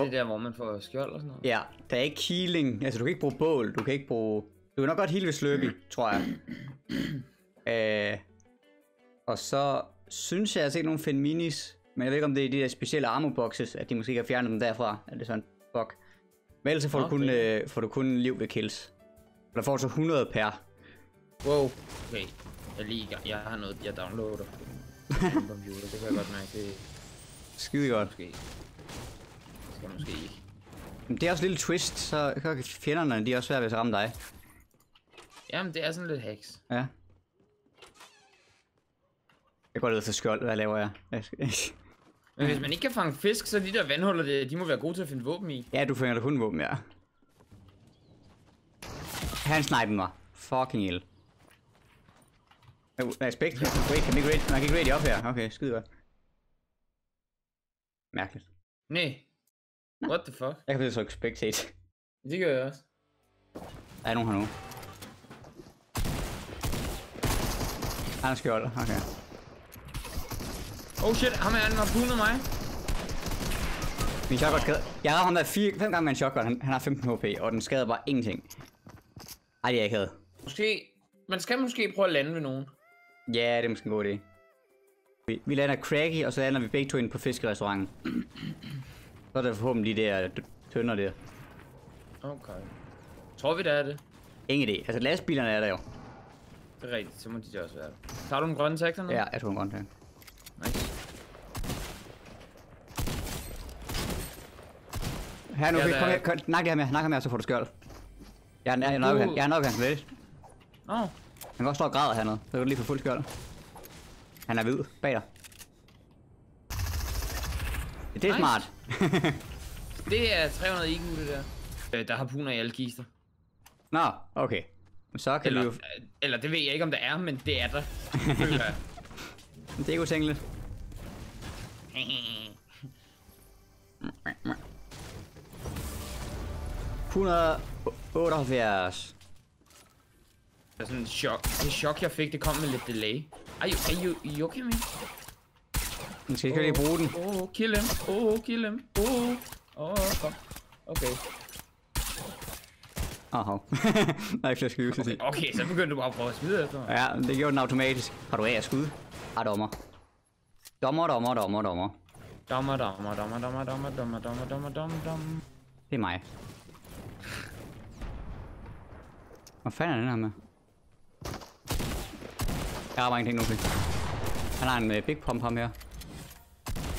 Det der, hvor man får skjold og sådan noget. Ja, der er ikke healing. Altså, du kan ikke bruge bål. Du kan ikke bruge... Du kan nok godt heal ved sløbby, tror jeg. Og så synes jeg, at jeg har set nogle Fenminis. Men jeg ved ikke, om det er de der specielle armorboxes, at de måske kan fjerne dem derfra. Er det sådan? Fuck. Men ellers får, får du kun liv ved kills. Og der får du så 100 per. Wow. Okay. Jeg lige... Jeg har noget, jeg downloader. Computer. Det kan jeg godt mærke. Det... Skide godt. Måske. Måske ikke. Men det er også et lille twist, så kan fjenderne, de er også svært ved at ramme dig. Jamen, det er sådan lidt hacks. Ja. Jeg går lidt for skjold, hvad laver jeg? Men hvis man ikke kan fange fisk, så de der vandhuller, de må være gode til at finde våben i. Ja, du finder da kun våben, ja. Han snipede mig. Fucking ild. Nej, spekt. Man kan ikke raid op her. Okay, skide godt. Mærkeligt. Nej. What the fuck? Jeg kan blive så spectate. Det gør jeg også. Der er nogen her nu. Han er skjoldet, okay. Oh shit, ham her, han har punet mig. Min shotgun skader. Jeg havde ham der 5 gange med en shotgun, han har 15 HP, og den skader bare ingenting. Ej, det er ikke havde. Måske... Man skal måske prøve at lande ved nogen. Ja, det er måske en god idé. Vi lander Craggy, og så lander vi begge to ind på fiskerestauranten. Så er der forhåbentlig de der tønder der. Okay. Tror vi der er det? Ingen idé. Altså lastbilerne er der jo. Det er rigtigt, så må de der også være der. Tager du den grønne traktor nu? Ja, jeg tog den grønne traktor. Nice. Her nu, ja, der... kom her, kom, nak det her med, nak ham her, så får du skjold. Jeg er nok ved hans vælge. Åh. Han kan også stå og græde hernede, så kan du lige få fuld skjold. Han er hvid bag dig. Det er nice. Smart. Det er 300 IQ, det der. Der har puner i alle kister. Nå, okay. Så kan vi jo... Eller det ved jeg ikke, om der er, men det er der. Det er ikke utænkeligt. Puner 78. Det er sådan en chok. Det chok, jeg fik, det kom med lidt delay. Are you okay, man? Nu skal jeg ikke lige bruge den. Oh, kill him. Oh, kill him. Oh, fuck. Okay. Aha. Der er ikke flere skyde, så okay, okay, så begyndte du bare at prøve at smide efter mig. Ja, det gjorde den automatisk. Har du af at skyde? Ah, dommer. Dommer. Det er mig. Hvad fanden er den her med? Jeg har bare ingenting nu. Han har en big pump ham her.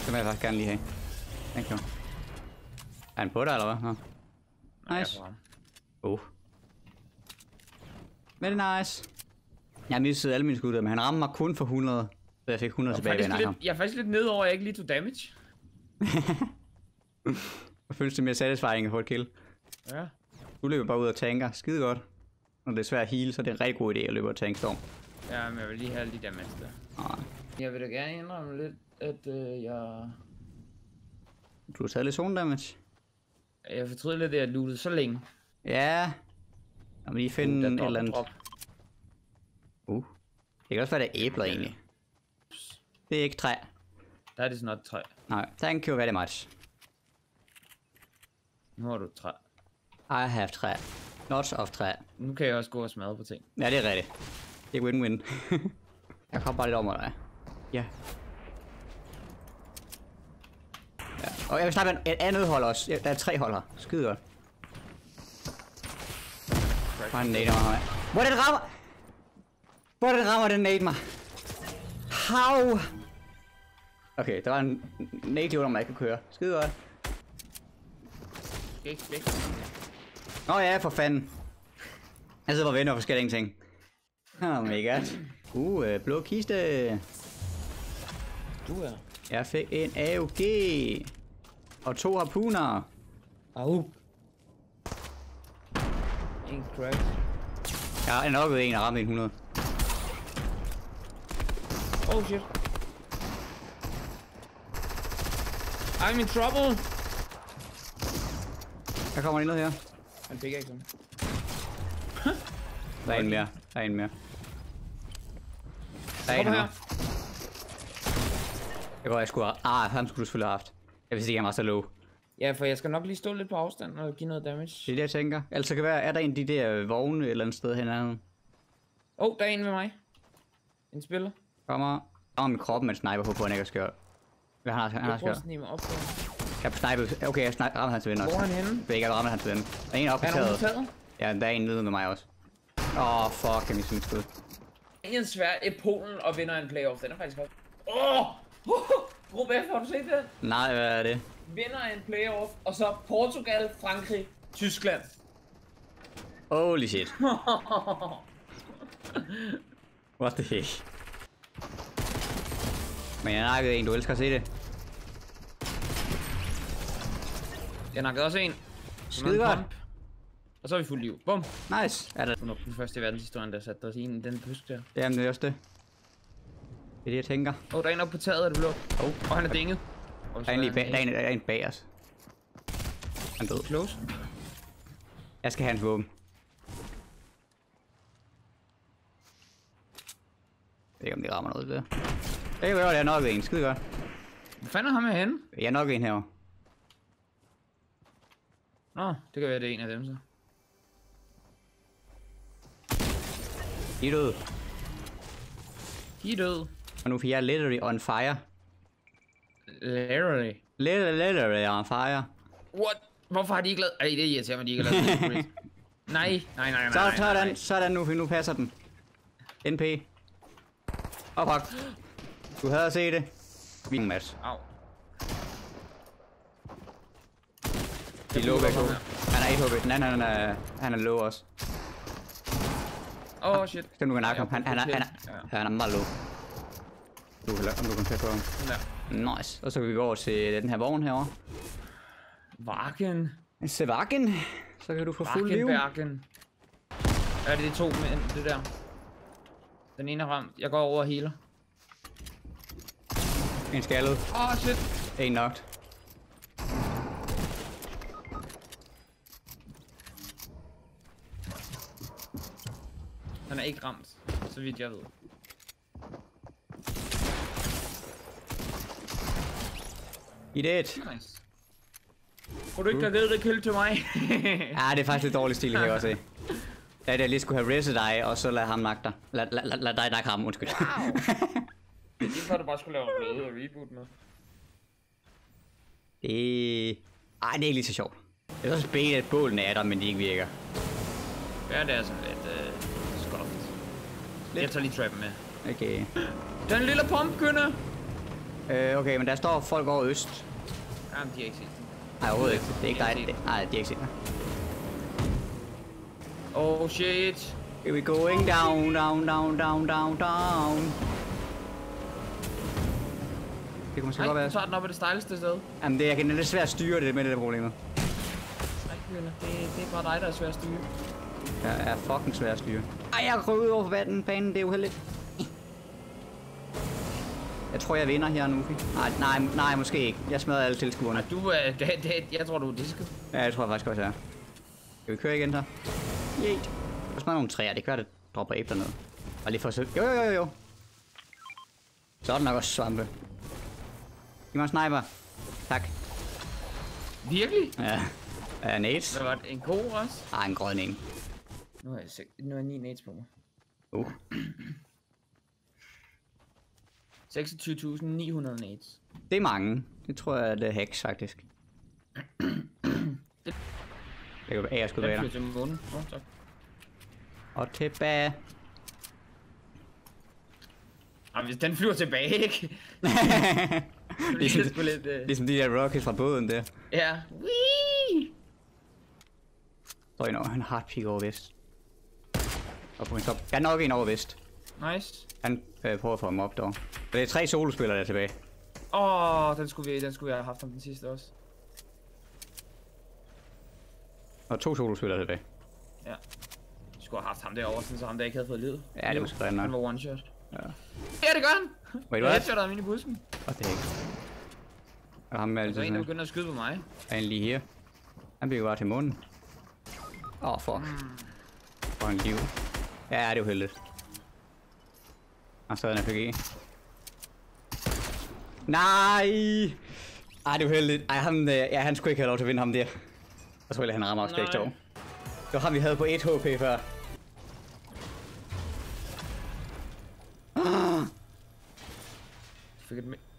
Det vil jeg faktisk gerne lige have. Thank you. Er han på dig, eller hvad? Ja. Nice. Oh. Very nice. Jeg mistede alle mine skud, men han ramte mig kun for 100. Så jeg fik 100 tilbage ved ham. Jeg er faktisk lidt nede over, at jeg ikke lige tog damage. Jeg føles det mere satisfying at få et kill. Ja. Du løber bare ud og tanker. Skide godt. Når det er svært at heal, så er det en rigtig god idé at løbe og tanke storm. Ja, men jeg vil lige have de damage der. Jeg vil da gerne indrømme lidt, at jeg... Du har taget lidt zone damage. Jeg fortryder lidt, at jeg lootede så længe. Ja. Jeg må lige finde et eller andet. Det kan også være, det er æbler egentlig. Det er ikke træ. Der er det sådan noget træ. Nej, thank you very much. Nu har du træ. I have træ. Lots of træ. Nu kan jeg også gå og smadre på ting. Ja, det er rigtigt. Det er win-win. Jeg kommer bare lidt over dig. Ja. Og jeg vil snakke med et andet hold også. Der er 3 hold her. Skide godt. Bare en nade mig. Hvordan rammer den nade mig? How? Okay, der var en nade lige under mig, jeg kan køre. Skide godt. Nå ja, for fanden. Jeg sidder bare og venter for forskellige ting. Oh my god. Blå kiste. Du er. Jeg fik en AUG. Og 2 harpuner. Au. En crack. Jeg har nok en, der ramte 100. Oh shit. I'm in trouble. Der kommer en ned her. Han fik ikke sådan. Der er en mere. Der er en her. Jeg skulle have... Ah, ham skulle du selvfølgelig have haft. Jeg vidste ikke, han var så low. Ja, for jeg skal nok lige stå lidt på afstand og give noget damage. Det er det, jeg tænker. Altså kan være, er der en af de der vogne et eller andet sted hernede? Åh, der er en ved mig. En spiller. Kommer. Åh, min kroppen med sniper på, han ikke er skørt. Hvad har han skørt? Jeg har snipet. Okay, jeg rammer hans ven også. Hvor er han henne? Jeg rammer hans ven. Der er en oppe på taget. Ja, der er en nede med mig også. Åh, fuck, jeg mistede mit skud. Englands svært i Polen og vinder en playoff. Den er faktisk godt. Åh! Gruppe F, har du set den? Nej, hvad er det? Vinder en playoff, og så Portugal, Frankrig, Tyskland. Holy shit. What the heck? Men jeg nakkede en, du elsker at se det. Jeg nakkede også en. Skide godt. Og så er vi fuldt liv. Bum. Nice. Er det den første i verdenshistorien, der satte os i den pysk der? Jamen det er også det. Det er det, jeg tænker. Åh, der er en oppe på taget, er det blå. Og han er dinget. Der er en bag os. Han død. Close. Jeg skal have hans våben. Jeg ved ikke, om det rammer noget der. Det kan godt, jeg har nok en. Skide godt. Hvad fanden er ham her henne? Jeg har nok en herovre. Nå, det kan være, det er en af dem så. De er døde. De er døde. Og nu er jeg literally on fire. Literally? Literally on fire. What? Hvorfor har de ikke lavet... Ej, det irriterer mig, de ikke har lavet det. Nej. Sådan nu passer den. NP. Åh, fuck. Du havde at se det. Vi er en match. Au. De er low back low. Han er 1 HP. Han er low også. Åh, shit. Stem, du kan nakke ham. Han er meget low. Du kan lade ham, du kan tage på ham. Ja. Nice. Og så kan vi gå over til den her vogn herovre. Varken. Sevakken. Så kan du få fuld liv. Varken. Er det de to med det der? Den ene er ramt. Jeg går over og healer. En skaldet. Åh, shit. En knocked. Han er ikke ramt, så vidt jeg ved. I det. Nice. Tror du ikke, der ved det kill til mig? Ja, det er faktisk lidt dårlig stil, kan jeg også se. Ja, det er lige skulle have ridset dig, og så lad ham nakke dig. Lad dig nakke ham, undskyld. Wow. Det er for, at du bare skulle lave noget og reboot med. Ej, det er ikke lige så sjovt. Jeg er så spændt, at bålene er der, men de ikke virker. Ja, det er sådan lidt... Jeg tager lige trappen med. Okay. Den lille pumpkynde! Okay, men der står folk over øst. Jamen, de har ikke set den. Nej, overhovedet ikke. Det er ikke dig. Nej, de har ikke set den. Oh shit. Here we going down, down. Det kunne måske godt være. Så er den oppe af det stejleste sted. Jamen, jeg kan lidt svært at styre det med det der problemet. Nej, det er bare dig, der er svært at styre. Jeg er fucking svær at styre. Ej, jeg røg ud over banen, det er uheldigt. Jeg tror, jeg vinder her nu. Nej, måske ikke. Jeg smadrer alle tilskuerne. Du er... jeg tror, du er disket. Ja, jeg tror jeg faktisk også, jeg er. Skal vi køre igen her? Yeet. Jeg smadrer nogle træer, det kan være, det dropper æbler ned. Bare lige for at se... Jo. Så er det nok også svampe. Giv mig en sniper. Tak. Virkelig? Ja. Nades. Hvad var det? En ko også? Ej, en grøn en. Nu er 9 nades på mig. 26.900 nades. Det er mange. Det tror jeg, det er hacks, faktisk. Det kan være, jeg skulle være der. Og tilbage. Jamen, hvis den flyver tilbage, ikke? Ligesom de der rockets fra båden der. Ja. Står en over, han har et pik over vest. Og på min top. Jeg er nok en over vest. Nice. Han prøver at få ham op der. Og det er 3 solospillere der er tilbage. Den skulle vi have haft om den sidste også. Og 2 solospillere tilbage. Ja. Vi skulle have haft ham derovre, så ham der ikke havde fået livet. Ja, det var sgu da nok. Han var one shot. Ja. Ja, det gør han! Jeg headshot'ede ham inde i busken. Og det er ikke. Og ham er altid sådan her. Der er en, der begynder at skyde på mig. Han lige her. Han bliver jo bare til munden. Åh, fuck. For en liv. Ja, det er uheldigt. Og så er den RPG. Nej! Ej, det var heldigt. Ej, ham, ja, han skulle ikke have lov til at vinde ham der. Og så ville han ramme os begge to. Det var ham, vi havde på 1 HP før.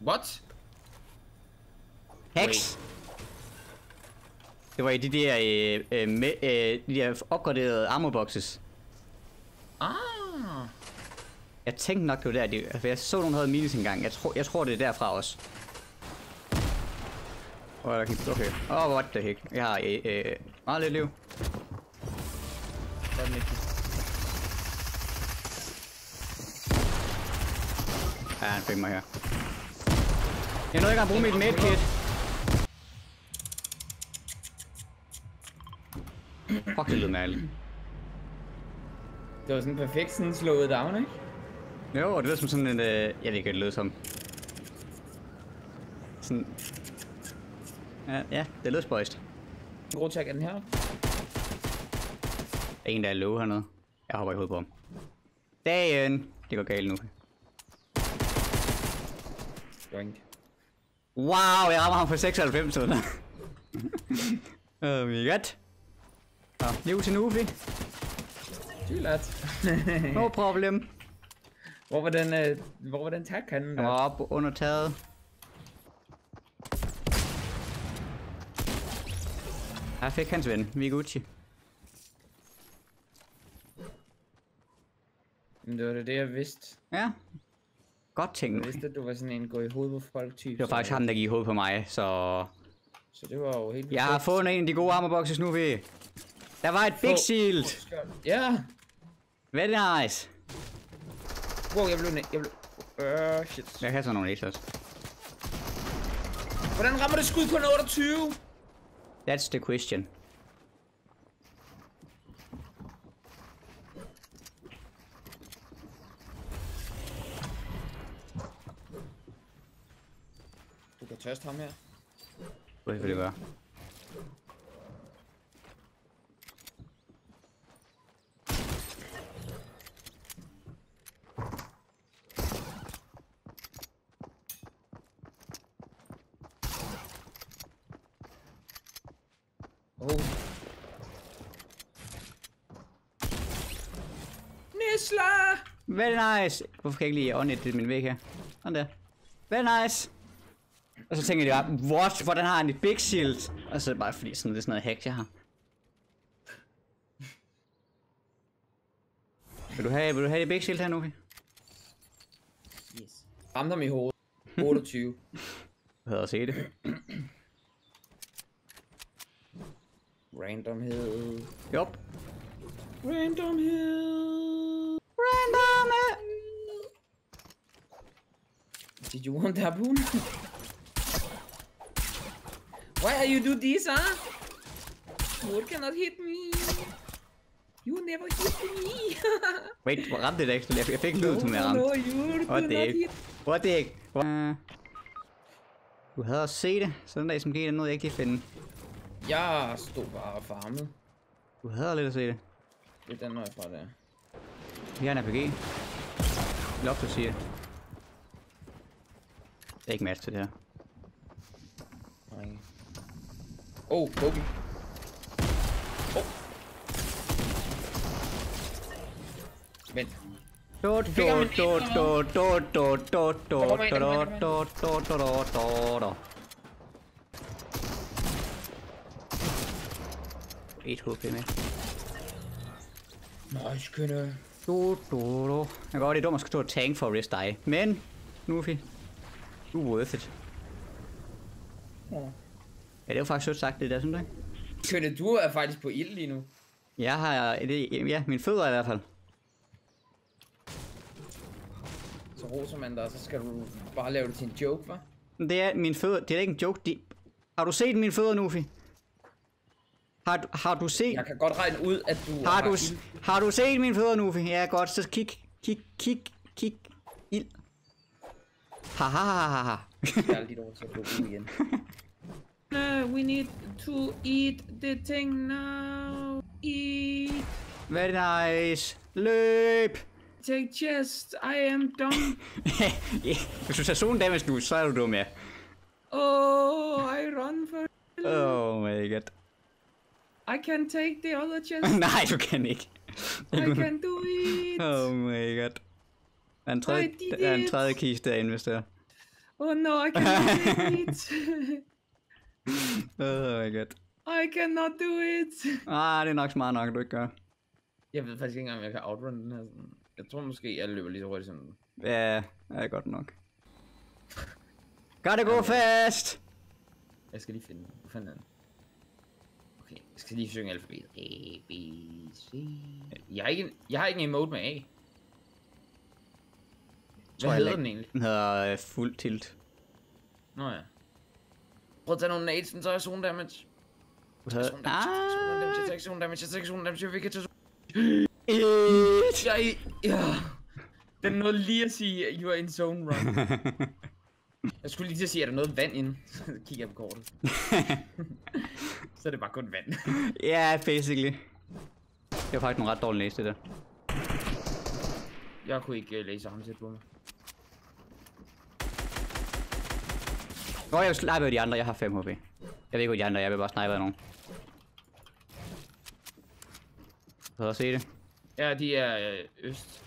What? Hex! Det var i de der, de der opgraderede armorboxes. Ah! Jeg tænkte nok, det var der, for jeg så nogen havde minis engang. Jeg tror, det er derfra også. Okay. Oh, what the heck. Jeg har meget lidt liv. Ja, han fik mig her. Jeg nåede ikke at bruge mit medkit. Fuck, det lød mærkeligt. Det var sådan perfekt sådan slået down, ikke? Jo, det lød som sådan en... ja, det kan det lød som. Sådan... Ja, det lød spøjst. Grotjek er den her. En, der er low hernede. Jeg hopper i hovedet på ham. Dagen! Det går galt nu. Wow, jeg rammer ham for 96 sådan. Oh my god. Liv til Nufi. No problem. Hvor var den, takkanden? Den var oppe under taget. Jeg fik hans ven, Miguchi. Men det var det, jeg vidste. Ja. Godt tænkt. Jeg vidste, at du var sådan en gå i hovedet på folk type. Det var faktisk ham, der gik i hovedet på mig, så... Så det var jo helt... Jeg har fundet en af de gode armorboxes nu, vi. Der var et big shield! Ja! Very nice! Wow, jeg blev... shit. Jeg kaster nogle extras. Hvordan rammer det skud på en 28? That's the question. Du kan tørste ham her. Hvad vil det gøre? Nisla! Very nice! Hvorfor kan jeg ikke lige ånde det min væg her? Sådan der. Very nice! Og så tænker jeg bare, what? Hvordan har han et big shield? Og så er det bare fordi sådan, det er sådan noget hack, jeg har. Vil du have det big shield her nu? Yes. Ramte ham i hovedet. 28. Jeg havde også set det. Randomhed. Jop. Randomhed. Randomhed. Did you want that boon? Why you do this, huh? You cannot hit me. You never hit me. Wait, what ramte det ikke? Jeg fik lyd til mig ramt. No, you what the heck? What the heck? Du havde også set det. Så den der SMG, den nåede jeg ikke lige finde. Jeg stod bare og farmede. Du havde lidt at se det. Det er den, når jeg bare der. Vi har en RPG. Lop, du siger. Det er ikke match til det her. Nej. Oh, Kobe. Oh. Vent. Nice, kønne. Jeg kan godt, det er dumt at skulle stå og tank for at rest dig. Men, Nufi, du er worth it. Ja. Ja, det er jo faktisk sødt sagt, det der, synes du ikke? Kønne, du er faktisk på ild lige nu. Jeg har, ja, mine fødder i hvert fald. Så roser man dig, så skal du bare lave det til en joke, hva'? Det er mine fødder, det er ikke en joke, de... Har du set mine fødder, Nufi? Har du set... Jeg kan godt regne ud, at du... Har du set mine fødder, Nufi? Ja, godt. Så kig. Ild. Ha. Jeg er lidt over til at lukke ud igen. We need to eat the thing now. Eat. Very nice. Løb. Take chest. I am dumb. Hvis du tager zone damage nu, så er du dum, ja. Oh, I run for... Oh my god. I can take the other chest. Nej, du kan ikke. I can do it. Oh my god. Der er en tredje kiste derinde, hvis det er. Oh no, I can't do it. Oh my god. I cannot do it. Ah, det er nok smart nok, du ikke gør. Jeg ved faktisk ikke engang, om jeg kan outrun den her. Jeg tror måske, jeg løber lige så hurtigt som den. Ja, det er godt nok. Gotta go fast! Jeg skal lige finde den. Hvor fanden er den? Okay, jeg skal lige synge alfabetet. A, B, C... Jeg har ikke en emote med A. Hvad hedder den egentlig? Den hedder fuld tilt. Nå ja. Prøv at tage nogle nades, så er jeg zone damage. Zone damage, vi kan tage zone damage. Den nåede lige at sige, you are in zone run. Jeg skulle lige til at sige, at der er noget vand inde. Så kigger jeg på kortet. Så er det bare kun vand. Ja, yeah, basically. Det var faktisk nogle ret dårlige næse, det der. Jeg kunne ikke læse ham til på mig. Nå, jeg snipede de andre, jeg har 5 HP. Jeg ved ikke, hvor de andre, jeg vil bare snipe af nogen. Så se det. Ja, de er øst.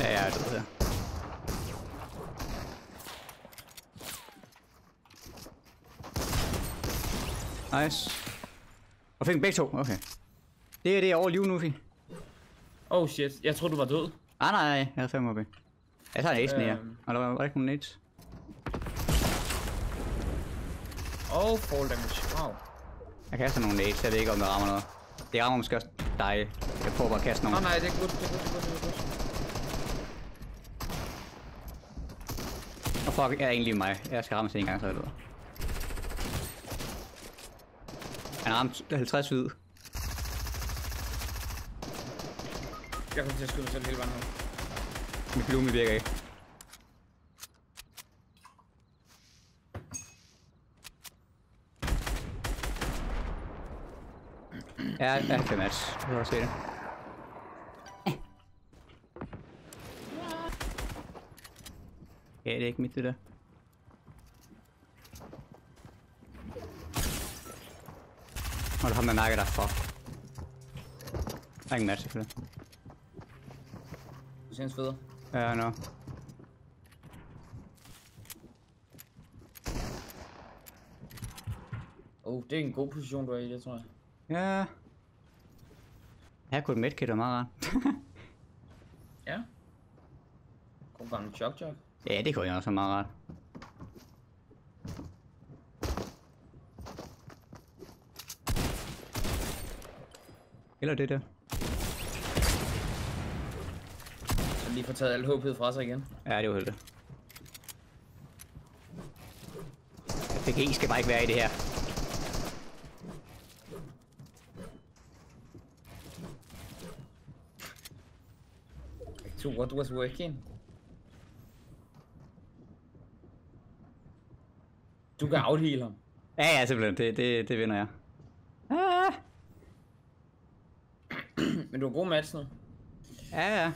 Ja, jeg er død her. Nice. Og fik dem begge to, okay. Det er det, jeg overlever nu, Fie. Oh shit, jeg troede du var død. Ah nej, jeg havde 5 HP. Jeg tager næsten her, og der var ikke nogen nades. Oh, fall damage, wow. Jeg kaster nogle nades, jeg ved ikke om det rammer noget. Det rammer måske også dig. Jeg prøver bare at kaste nogle. Nå nej, det er godt, det er godt. Og fuck, jeg er egentlig mig. Jeg skal ramme sig en gang, så er jeg død. Han ramte 50 ud. Jeg kommer til at skyde mig selv hele vejen her. Mit bloom virker ikke. Ja, jeg kan match. Jeg kan også se det. Ja, det er ikke mit det der. Og der har man mærket dig for. Der er ingen match for det. Du synes federe? Ja, nå. Oh, det er en god position du er i, det tror jeg. Ja. Jeg har kun medkit og meget rart. Ja. God gammel chok-chok. Ja, det kunne jeg også meget rart. Eller det der. Så lige får taget alt HP'et fra sig igen. Ja, det var heldigt. FPG skal bare ikke være i det her. So what was working? Du kan outheal ham. Ja, ja, simpelthen. Det vinder jeg. Ah. Men du er god match nu. Ja, ja.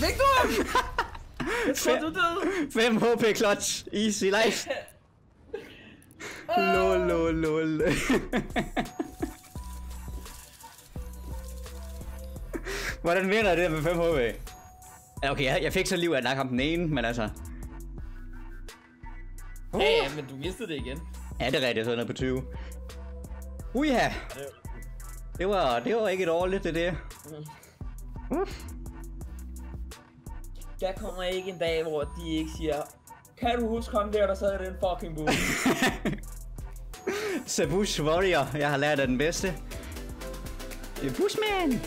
Victor! Jeg tror, du er død. 5 HP clutch. Easy life. Lol. Hvordan vinder det med 5 HP? Okay, jeg fik så liv af at nakke ham den ene, men altså... Ja, men du mistede det igen. Ja, det er rigtigt, så er på 20. Uja! Det var ikke et årligt, det der. Der kommer ikke en dag, hvor de ikke siger, kan du huske ham der, der sad i den fucking booth? Sabush Warrior, jeg har lært af den bedste. Bushman!